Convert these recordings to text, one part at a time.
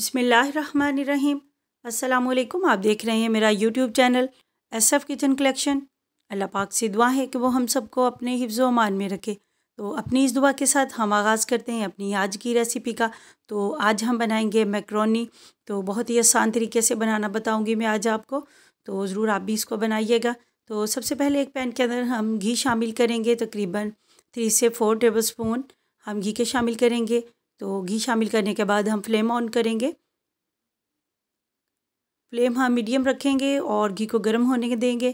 बिस्मिल्लाहिर्रहमानिर्रहीम। अस्सलामुअलैकुम। आप देख रहे हैं मेरा YouTube channel SF kitchen collection. Allah पाक से दुआ है कि वो हम सबको अपने हिफ्ज़ो अमान में रखे। तो अपनी इस दुआ के साथ हम आगाज़ करते हैं अपनी आज की रेसिपी का। तो आज हम बनाएंगे मैक्रोनी। तो बहुत ही आसान तरीके से बनाना बताऊँगी मैं आज आपको, तो ज़रूर आप भी इसको बनाइएगा। तो सबसे पहले एक पैन के अंदर हम घी शामिल करेंगे, तकरीबन 3 से 4 टेबल स्पून हम घी के शामिल करेंगे। तो घी शामिल करने के बाद हम फ्लेम ऑन करेंगे। फ्लेम हम मीडियम रखेंगे और घी को गर्म होने देंगे।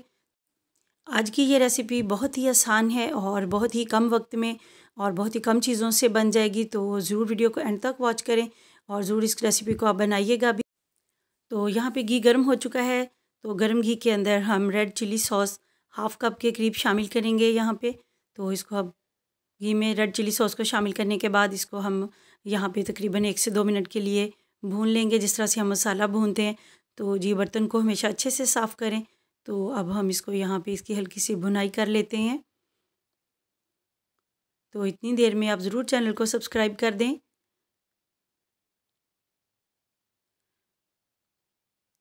आज की ये रेसिपी बहुत ही आसान है और बहुत ही कम वक्त में और बहुत ही कम चीज़ों से बन जाएगी। तो ज़रूर वीडियो को एंड तक वॉच करें और ज़रूर इस रेसिपी को आप बनाइएगा भी। तो यहाँ पे घी गर्म हो चुका है, तो गर्म घी के अंदर हम red chilli sauce half cup के करीब शामिल करेंगे यहाँ पर। तो इसको अब घी में रेड चिली सॉस को शामिल करने के बाद इसको हम यहाँ पे तकरीबन 1 से 2 मिनट के लिए भून लेंगे, जिस तरह से हम मसाला भूनते हैं। तो जी बर्तन को हमेशा अच्छे से साफ़ करें। तो अब हम इसको यहाँ पे इसकी हल्की सी भुनाई कर लेते हैं। तो इतनी देर में आप ज़रूर चैनल को सब्सक्राइब कर दें।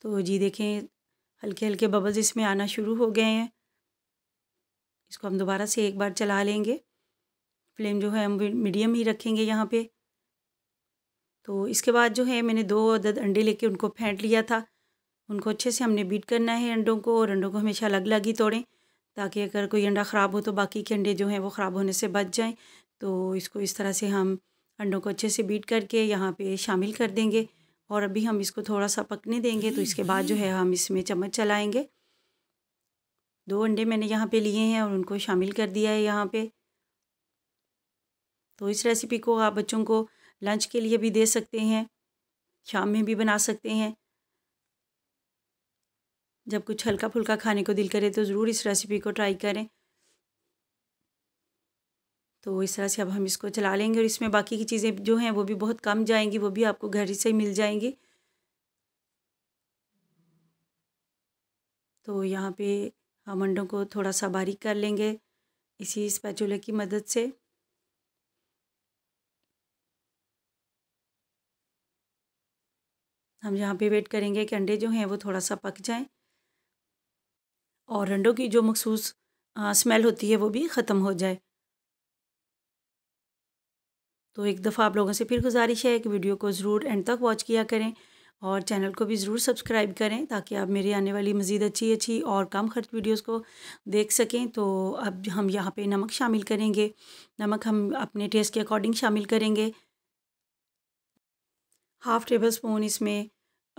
तो जी देखें हल्के हल्के बबल्स इसमें आना शुरू हो गए हैं। इसको हम दोबारा से एक बार चला लेंगे। फ्लेम जो है हम मीडियम ही रखेंगे यहाँ पे। तो इसके बाद जो है मैंने 2 अदद अंडे लेके उनको फेंट लिया था। उनको अच्छे से हमने बीट करना है अंडों को, और अंडों को हमेशा अलग अलग ही तोड़ें ताकि अगर कोई अंडा ख़राब हो तो बाकी के अंडे जो हैं वो ख़राब होने से बच जाएं। तो इसको इस तरह से हम अंडों को अच्छे से बीट करके यहाँ पे शामिल कर देंगे और अभी हम इसको थोड़ा सा पकने देंगे। तो इसके बाद जो है हम इसमें चम्मच चलाएँगे। 2 अंडे मैंने यहाँ पर लिए हैं और उनको शामिल कर दिया है यहाँ पर। तो इस रेसिपी को आप बच्चों को लंच के लिए भी दे सकते हैं, शाम में भी बना सकते हैं। जब कुछ हल्का फुल्का खाने को दिल करे तो ज़रूर इस रेसिपी को ट्राई करें। तो इस तरह से अब हम इसको चला लेंगे और इसमें बाकी की चीज़ें जो हैं वो भी बहुत कम जाएंगी, वो भी आपको घर से ही मिल जाएंगी। तो यहाँ पे हम अंडों को थोड़ा सा बारीक कर लेंगे इसी स्पैचुला की मदद से। हम यहाँ पे वेट करेंगे कि अंडे जो हैं वो थोड़ा सा पक जाएं और अंडों की जो मखसूस स्मेल होती है वो भी ख़त्म हो जाए। तो एक दफ़ा आप लोगों से फिर गुजारिश है कि वीडियो को ज़रूर एंड तक वॉच किया करें और चैनल को भी ज़रूर सब्सक्राइब करें ताकि आप मेरी आने वाली मज़ीद अच्छी और कम खर्च वीडियोस को देख सकें। तो अब हम यहाँ पर नमक शामिल करेंगे। नमक हम अपने टेस्ट के अकॉर्डिंग शामिल करेंगे। हाफ़ टेबल स्पून इसमें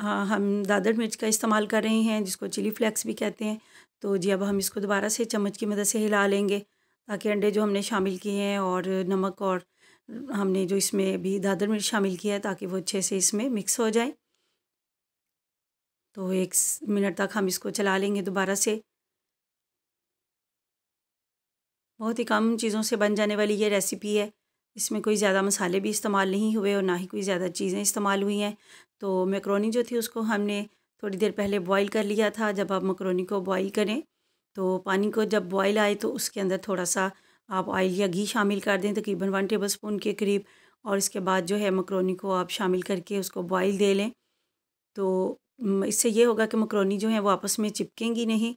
हम दादड़ मिर्च का इस्तेमाल कर रहे हैं, जिसको चिली फ्लेक्स भी कहते हैं। तो जी अब हम इसको दोबारा से चम्मच की मदद से हिला लेंगे ताकि अंडे जो हमने शामिल किए हैं और नमक और हमने जो इसमें भी दादड़ मिर्च शामिल किया है ताकि वो अच्छे से इसमें मिक्स हो जाए। तो 1 मिनट तक हम इसको चला लेंगे दोबारा से। बहुत ही कम चीज़ों से बन जाने वाली ये रेसिपी है। इसमें कोई ज़्यादा मसाले भी इस्तेमाल नहीं हुए और ना ही कोई ज़्यादा चीज़ें इस्तेमाल हुई हैं। तो मैक्रोनी जो थी उसको हमने थोड़ी देर पहले बॉईल कर लिया था। जब आप मैक्रोनी को बॉईल करें तो पानी को जब बॉईल आए तो उसके अंदर थोड़ा सा आप ऑयल या घी शामिल कर दें, तकरीबन 1 टेबल स्पून के करीब। और इसके बाद जो है मैक्रोनी को आप शामिल करके उसको बॉईल दे लें। तो इससे ये होगा कि मैक्रोनी जो है वो आपस में चिपकेंगी नहीं।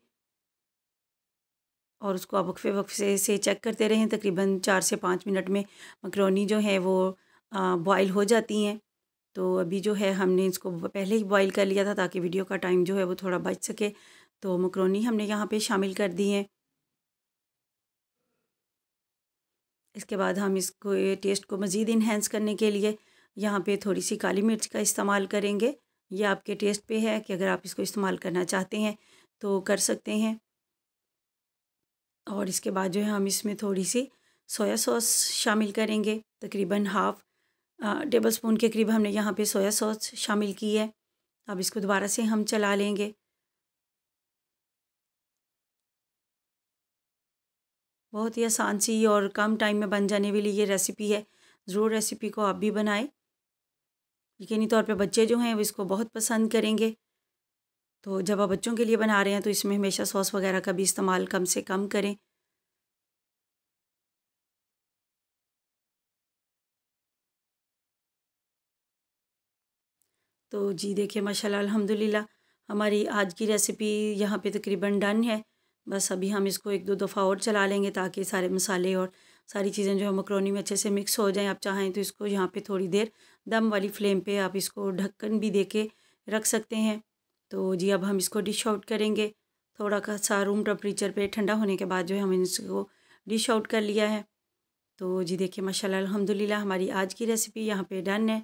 और उसको आप वक्फे से चेक करते रहें। तकरीबन 4 से 5 मिनट में मैक्रोनी जो है वो बॉयल हो जाती हैं। तो अभी जो है हमने इसको पहले ही बॉयल कर लिया था ताकि वीडियो का टाइम जो है वो थोड़ा बच सके। तो मैक्रोनी हमने यहाँ पे शामिल कर दी है। इसके बाद हम इसको टेस्ट को मज़ीद इन्हेंस करने के लिए यहाँ पे थोड़ी सी काली मिर्च का इस्तेमाल करेंगे। ये आपके टेस्ट पर है कि अगर आप इसको इस्तेमाल करना चाहते हैं तो कर सकते हैं। और इसके बाद जो है हम इसमें थोड़ी सी सोया सॉस शामिल करेंगे, तकरीबन हाफ़ टेबल स्पून के करीब हमने यहाँ पे सोया सॉस शामिल की है। अब इसको दोबारा से हम चला लेंगे। बहुत ही आसान सी और कम टाइम में बन जाने वाली ये रेसिपी है। ज़रूर रेसिपी को आप भी बनाएं। यकीनी तौर पे बच्चे जो हैं वो इसको बहुत पसंद करेंगे। तो जब आप बच्चों के लिए बना रहे हैं तो इसमें हमेशा सॉस वगैरह का भी इस्तेमाल कम से कम करें। तो जी देखिए माशाल्लाह अल्हम्दुलिल्लाह हमारी आज की रेसिपी यहाँ पे तकरीबन डन है। बस अभी हम इसको एक दो दफ़ा और चला लेंगे ताकि सारे मसाले और सारी चीज़ें जो है मकरोनी में अच्छे से मिक्स हो जाएं। आप चाहें तो इसको यहाँ पे थोड़ी देर दम वाली फ्लेम पे आप इसको ढक्कन भी दे के रख सकते हैं। तो जी अब हम इसको डिश आउट करेंगे। थोड़ा सा रूम टेम्परेचर पे ठंडा होने के बाद जो है हमने इसको डिश आउट कर लिया है। तो जी देखिए माशाल्लाह अल्हम्दुलिल्लाह हमारी आज की रेसिपी यहाँ पे डन है।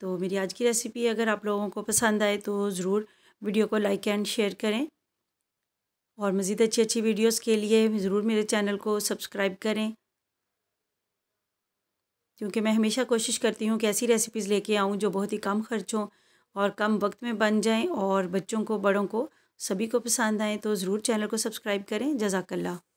तो मेरी आज की रेसिपी अगर आप लोगों को पसंद आए तो ज़रूर वीडियो को लाइक एंड शेयर करें और मज़ीद अच्छी अच्छी वीडियोस के लिए ज़रूर मेरे चैनल को सब्सक्राइब करें, क्योंकि मैं हमेशा कोशिश करती हूँ कि ऐसी रेसिपीज़ लेके आऊँ जो बहुत ही कम खर्चों और कम वक्त में बन जाएं और बच्चों को बड़ों को सभी को पसंद आएँ। तो ज़रूर चैनल को सब्सक्राइब करें। जज़ाकल्लाह।